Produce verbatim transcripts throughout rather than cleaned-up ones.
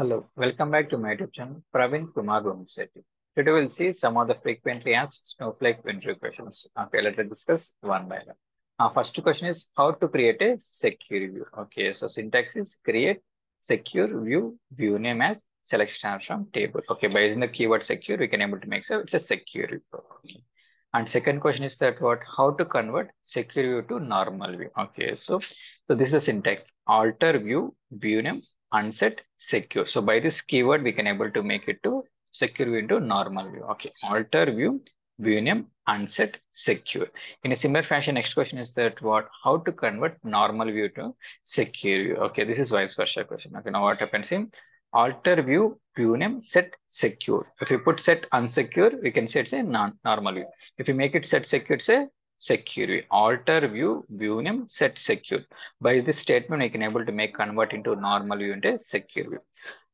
Hello, welcome back to my YouTube channel, Praveen Kumar Bommisetty. Today we'll see some of the frequently asked Snowflake interview questions. Okay, let's discuss one by one. Our first question is how to create a secure view. Okay, so syntax is create secure view, view name as selection from table. Okay, by using the keyword secure, we can able to make sure it's a secure view. Okay. And second question is that what, how to convert secure view to normal view. Okay, so, so this is the syntax, alter view, view name, unset secure. So by this keyword we can able to make it to secure view into normal view. Okay, alter view, view name, unset secure. In a similar fashion, next question is that what, how to convert normal view to secure view. Okay, this is vice versa question. Okay, now what happens in alter view, view name, set secure. If you put set unsecure, we can say it's a non normal view. If you make it set secure, it's a secure view. Alter view, view name, set secure. By this statement, I can able to make convert into normal view into secure view.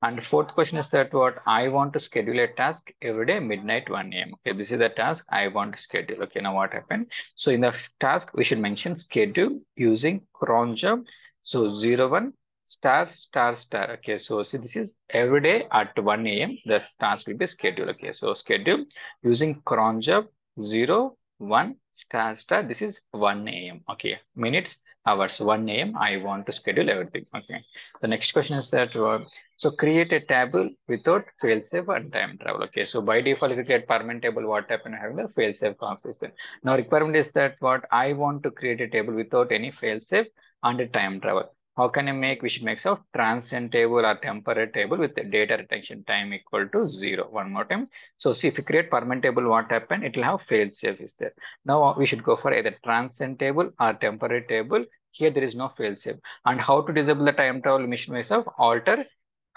And fourth question is that what, I want to schedule a task every day midnight one A M. Okay, this is the task I want to schedule. Okay, now what happened? So in the task, we should mention schedule using cron job. So zero one star star star. Okay, so see, this is every day at one A M. The task will be scheduled. Okay, so schedule using cron job zero one star star. This is one A M Okay, minutes, hours, one A M I want to schedule everything. Okay, the next question is that uh, so create a table without failsafe and time travel. Okay, so by default if you create permanent table, what happened, having the failsafe consistent. Now requirement is that what, I want to create a table without any failsafe and a time travel. How can I make, we should make some transient table or temporary table with the data retention time equal to zero. One more time. So see, if you create permanent table, what happened? It will have failsafe is there. Now we should go for either transient table or temporary table. Here there is no failsafe. And how to disable the time travel mission myself? Alter.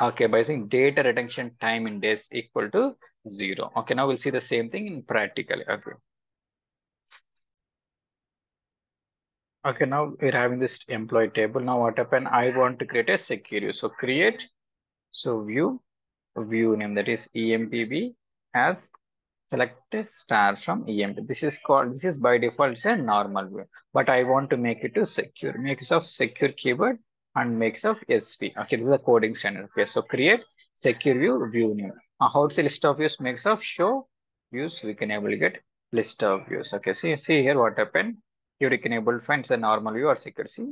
Okay, by saying data retention time in days equal to zero. Okay, now we'll see the same thing in practically. Okay. Okay, now we're having this employee table. Now what happened? I want to create a secure view. So create, so view, view name, that is E M P B as selected star from E M P B. This is called, this is by default, it's a normal view. But I want to make it to secure. Make use of secure keyword and make use of S V. Okay, this is a coding standard. Okay, so create, secure view, view name. Uh, how to list of views, makes of show views, we can able to get list of views. Okay, see, see here what happened. Here you can able to find the normal view or secure. See,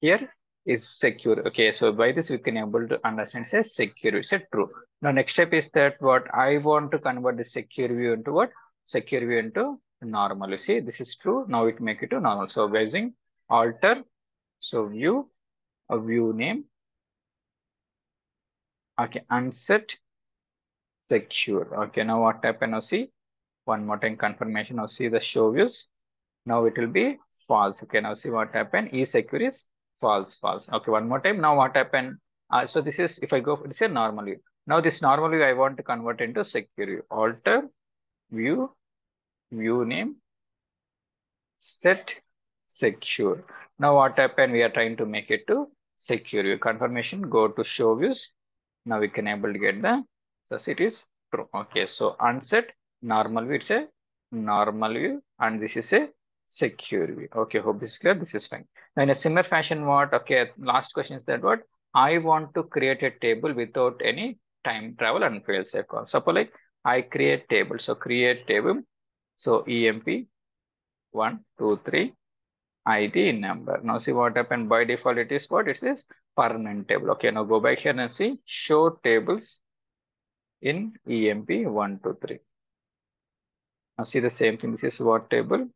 here is secure. Okay, so by this we can able to understand say secure is a true. Now next step is that what, I want to convert the secure view into what, secure view into normal. You see, this is true. Now we can make it to normal. So by using alter, so view, a view name. Okay, unset secure. Okay, now what happened? Now see, one more time confirmation. Now see the show views. Now it will be false. Okay, now see what happened. E secure is false, false. Okay, one more time. Now what happened? Uh, so this is, if I go for this is normal view. Now this normal view I want to convert into secure view. Alter view, view name, set secure. Now what happened? We are trying to make it to secure view. Confirmation, go to show views. Now we can able to get the, so it is true. Okay, so unset normal view, it's a normal view, and this is a secure view. Okay, hope this is clear. This is fine. Now in a similar fashion, what, okay, last question is that what, I want to create a table without any time travel and failsafe call. Suppose like I create table, so create table, so E M P one two three I D number. Now see what happened. By default it is what, it is permanent table. Okay, now go back here and see show tables in E M P one two three. Now see the same thing. This is what table.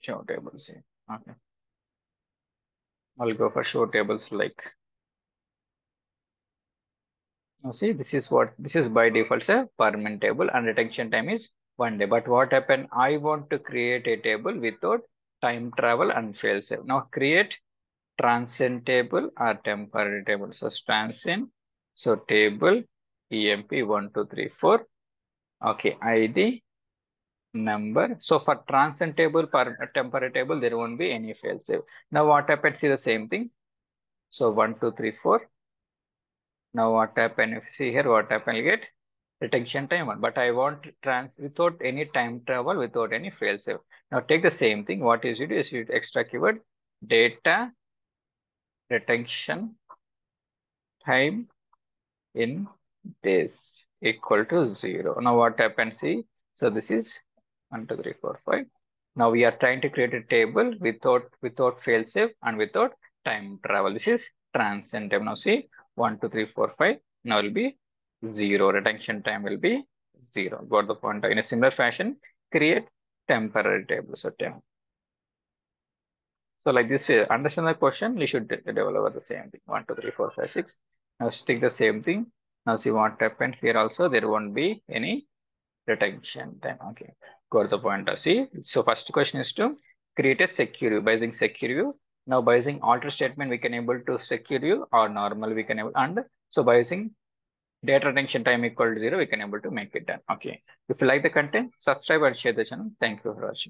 Show tables. See. Okay. I'll go for show tables like. Now see, this is what, this is by default it's a permanent table and retention time is one day. But what happened? I want to create a table without time travel and failsafe. Now create transient table or temporary table. So transient. So table E M P one, two, three, four. Okay, I D number. So for transient table, per temporary table, there won't be any failsafe. Now what happens? See the same thing. So one, two, three, four. Now what happened? If you see here, what happened? You get retention time one. But I want trans without any time travel, without any failsafe. Now take the same thing. What is it? Is it extra keyword data retention time in days equal to zero. Now what happens? See, so this is one, two, three, four, five. Now we are trying to create a table without without fail-safe and without time travel. This is transient time. Now see, one, two, three, four, five. Now will be zero. Retention time will be zero. Got the point? In a similar fashion, create temporary table. So temp. So like this, understand the question, we should de develop the same thing. One, two, three, four, five, six. Now stick the same thing. Now see what happened here also. There won't be any retention time. Okay. Got the point. See. So first question is to create a secure view by using secure view. Now by using alter statement, we can able to secure view or normal we can able and so by using data retention time equal to zero, we can able to make it done. Okay. If you like the content, subscribe and share the channel. Thank you for watching.